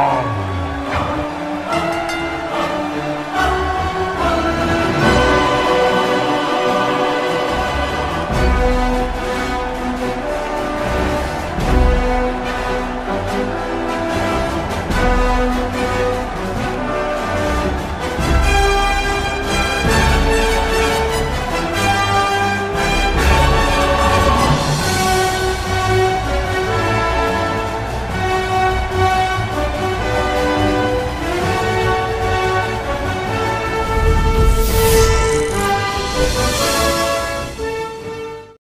Wow.